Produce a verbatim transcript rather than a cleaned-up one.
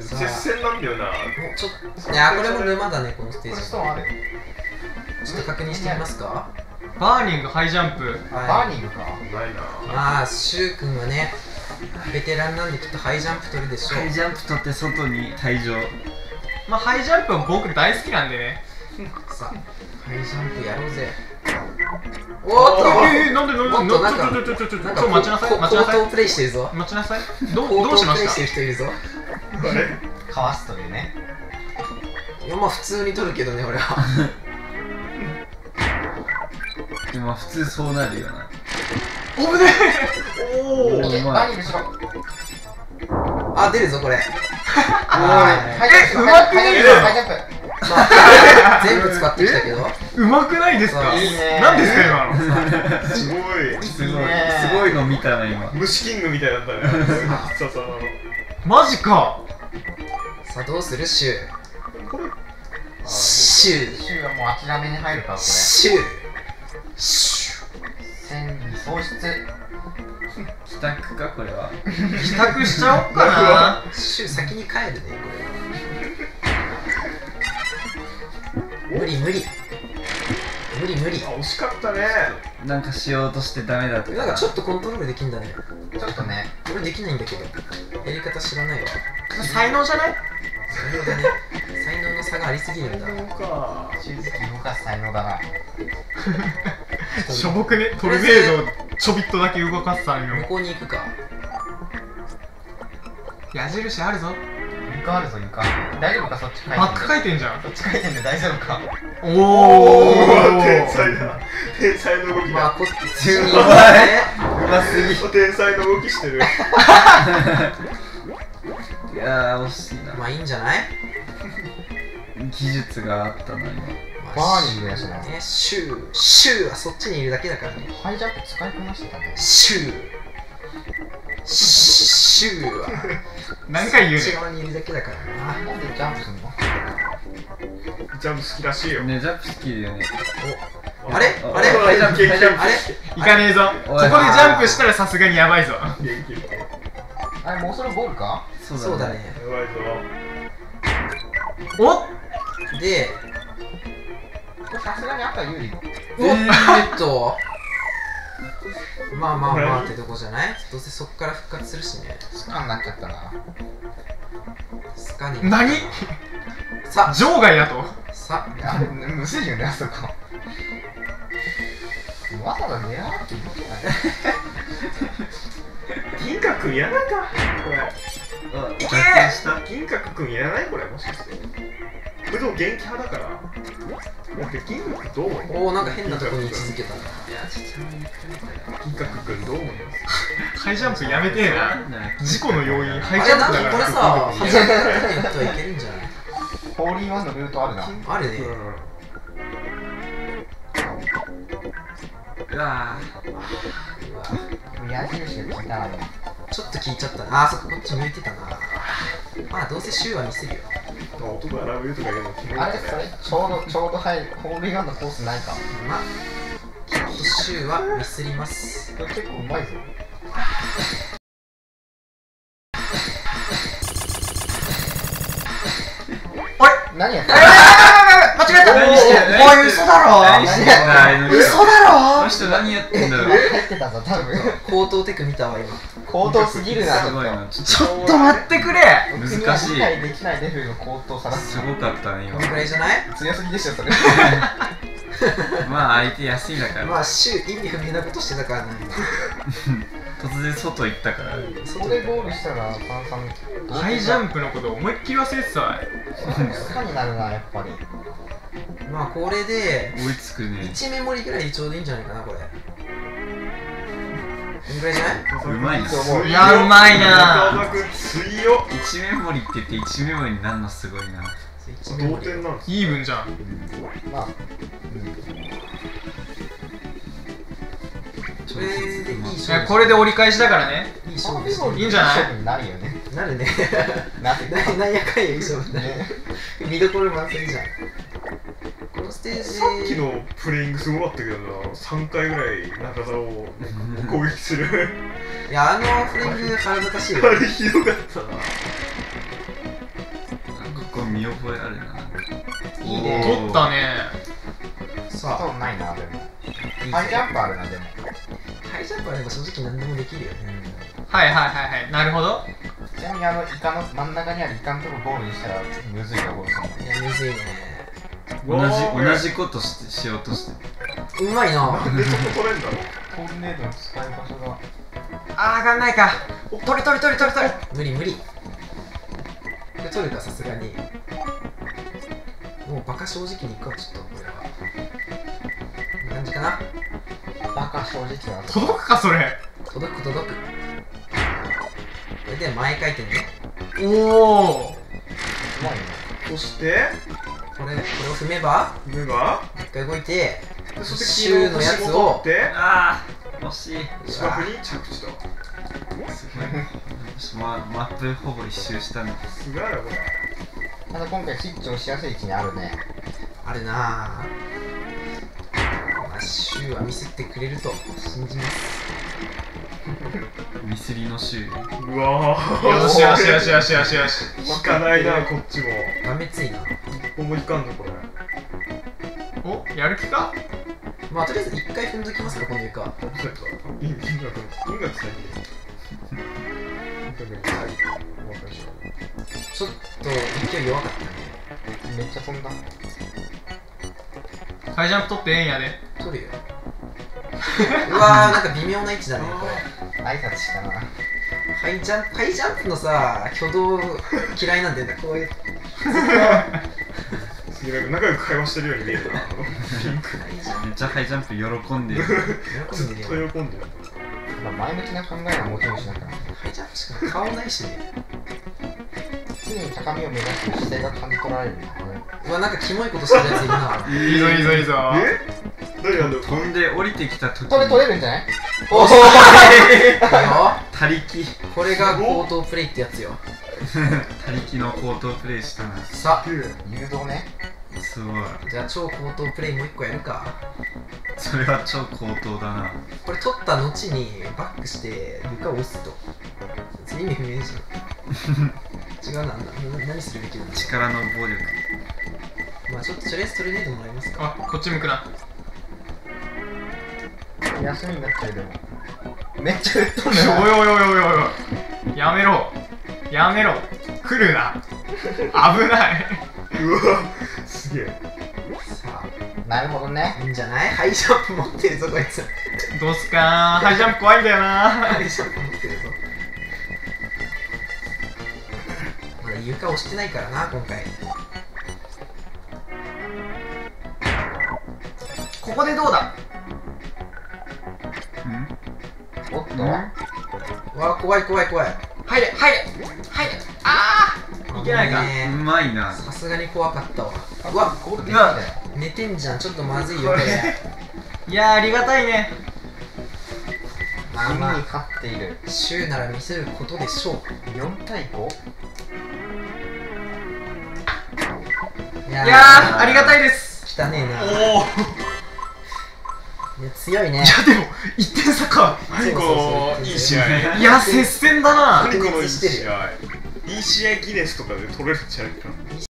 接戦なんだよな。ちょっと、いやこれも沼だね、このステージ。ちょっと確認してみますか。バーニングハイジャンプ。バーニングか。ないな。まあシュウ君はね、ベテランなんできっとハイジャンプ取るでしょう。ハイジャンプ取って外に退場。まあハイジャンプは僕大好きなんでね。さあ、ハイジャンプやろうぜ。おーっと、ええ、なんでなんでなんで、ちょっと待ちなさい、待ちなさい。高等プレイしてるぞ。待ちなさい。どうどうしました。高等プレイしてる人いるぞ。あれ？かわすというね。いやまあ普通に取るけどね、俺は。今普通そうなるよな。おぶねえ。おお。何でしょう。あ、出るぞこれ。はい。え、うまくねえよ。全部使ってきたけどうまくないですか。何ですか今の。すごいすごいすごいの見たな今。虫キングみたいだったね。マジか。さあどうするシュウ。シュウシュウはもう諦めに入るから。これシュウシュウ喪失帰宅か。これは帰宅しちゃおうかな。シュウ先に帰るね。これ無理無理無理無理。惜しかったね。なんかしようとしてダメだって。なんかちょっとコントロールできんだね。ちょっとね俺できないんだけどやり方知らないわ。才能じゃない。才能だね。才能の差がありすぎるんだ。そうかしずき動かす才能だな。しょぼくね。トルネードちょびっとだけ動かす才能。向こうに行くか。矢印あるぞ。あるぞ床。大丈夫かそっち。バック回転じゃん。そっち回転で大丈夫か。おお天才だ。天才の動きだ。うますぎ。天才の動きしてる。いや惜しいな。まあいいんじゃない。技術があったのに。バーニングやしな。シューシューはそっちにいるだけだからね。ハイジャンプ使いこなしてたね。シューシューは何回言うね。違うにいるだけだからな。なんでジャンプすんの。ジャンプ好きらしいよね。ジャンプ好きだよね。あれあれあれあれいかねえぞ。ここでジャンプしたらさすがにやばいぞ。あれもうそれボールか。そうだね。やばいぞ。おっでさすがに赤有利。おっとまあまあまあってとこじゃない。どうせそっから復活するしね。スカになっちゃったな。スカに何さ場外だとさあむずいよねあそこ。わざわざ狙っていくんだね。銀閣君やらないかこれ。いけ銀閣君やらないこれ。もしかして武道元気派だから銀閣どう思います。おおなんか変なとこに位置づけたな。いやちょっと銀閣くんどう思います。ハイジャンプやめてえな。事故の要因ハイジャンプだから。これさハイジャンプやったらいけるんじゃない。ホーリーワンのルートあるな。あるね。うわー矢印が効いたな。ちょっと効いちゃったな。あそここっち向いてたな。まあどうせシュウは見せるよ。男がラブユーとか言うの決めるからね。あれそれちょうどちょうどはいホールインワンのコースないか。まあきっとシュウはミスります。結構うまいぞ。あれ何やった。間違えた。おい嘘だろ。何してんだ。嘘だろ。あの人何やってんだよ。入ってたぞ多分。高等テク見たわ今。高等すぎるな。ちょっと待ってくれ。難しい。理解できないレベルの高等さだ。すごかったね今。これくらいじゃない？強すぎでしょそれ。まあ相手安いだから。まあシュウ意味不明なことしてたからね。突然外行ったから。それゴールしたらパンさん。ハイジャンプのこと思いっきり忘れてたわ。スカになるなやっぱり。まあこれで追いつくね。いちメモリぐらいちょうどいいんじゃないかなこれ。うまいな。いやうまいな。いちメモリって言っていちメモリになるのすごいな。同点なんです。イーブンじゃん。まあこれで折り返しだからね。いい勝負してる。いいんじゃない。なるよね。なるね。なんやかんやいい勝負だね。見どころ満載じゃん。さっきのプレイングすごかったけどな。さんかいぐらい中澤を攻撃する。いやあのプレイング腹立たしいよ。あれひどかったな。見覚えあるな。いいね。取ったね。さあ、ないな、でも。ハイジャンプあるな、でも。ハイジャンプあれば、正直何でもできるよね。はいはいはいはい、なるほど。ちなみに、あの、イカの真ん中にあるイカのとこゴールにしたら、むずいよ、ゴールさん。いや、むずいね。同じ、同じことしようとして。うまいな。めっちゃ取れるんだろ。トルネードの使い場所が。あー、上がんないか。お、取れ取れ取れ取れ取れ。無理無理。取れた、さすがに。もうバカ正直にいくわ、ちょっとこれは。こんな感じかな。バカ正直だな。届くか、それ。届く届く。これで前回転ね。おお。うまいね。そしてこれ、これを踏めば踏めば一回動いて、シューのやつを。ああ、惜しい。四角に着地と。ま、マップほぼ一周したんです。すごいなこれ。ただ今回スイッチ押しやすい位置にあるね。あるなぁ。まあ、シューはミスってくれると信じます。ミスりのシュー。うわぁ。よしよしよしよしよしよし。引かないな、こっちも。ダメついな。一歩も引かんのこれ。お、やる気か？まあ、とりあえず一回踏んどきますか、この床は。そうか。銀河君。銀河君。ちょっと勢い弱かったね。めっちゃ飛んだ。ハイジャンプ取ってええんやで。取るよ。うわー、なんか微妙な位置だねこれ。挨拶したな。ハイジャンプ、ハイジャンプのさ挙動嫌いなんだよね、こういう。仲良く会話してるように見えるな。めっちゃハイジャンプ喜んでる。喜んでるよ。ずっと喜んでる。前向きな考えは持ち主だから、ハイジャンプしか顔ないしね。常に高みを目指す姿勢が感じ取られるな。うわ、なんかキモいことしてるやついるな。いいぞいいぞいいぞ。え？誰なんだよ。飛んで降りてきた時にこれ取れるんじゃない？おお。他力。これが高等プレイってやつよ。他力の高等プレイしたな。さあ、誘導ね。すごい。じゃあ超高等プレイもう一個やるか。それは超高等だな。これ取った後にバックして床を押すと意味不明じゃん。違うな、何するべきなの。力の暴力。まあちょっととりあえずトルネードもらえますか。あ、こっち向くな。休みになっちゃう。でもめっちゃ打っとんねん。おいおいおいおいおい、やめろやめろ、来るな。危ない。うわ、すげえ。さあ、なるほどね。いいんじゃない？ハイジャンプ持ってるぞ、こいつ。どうすかー。ハイジャンプ怖いんだよなー。ハイジャンプ持ってるぞ。まだ床押してないからな、今回。ここでどうだ？ん？おっと？うわ、怖い怖い怖い。入れ入れ入れ。ああ！いけないか。うまいな。さすがに怖かったわ。うわ、ゴールで寝てんじゃん。ちょっとまずいよこれ。いやー、ありがたいね。まあまあ勝っている。シューなら見せることでしょう。よんたいご。いやー、ありがたいです。汚ねえな。おお、強いね。いやでもいってん差か。何このいい試合。いや、接戦だな。何このいい試合。いい試合ギネスとかで取れるんじゃないかな。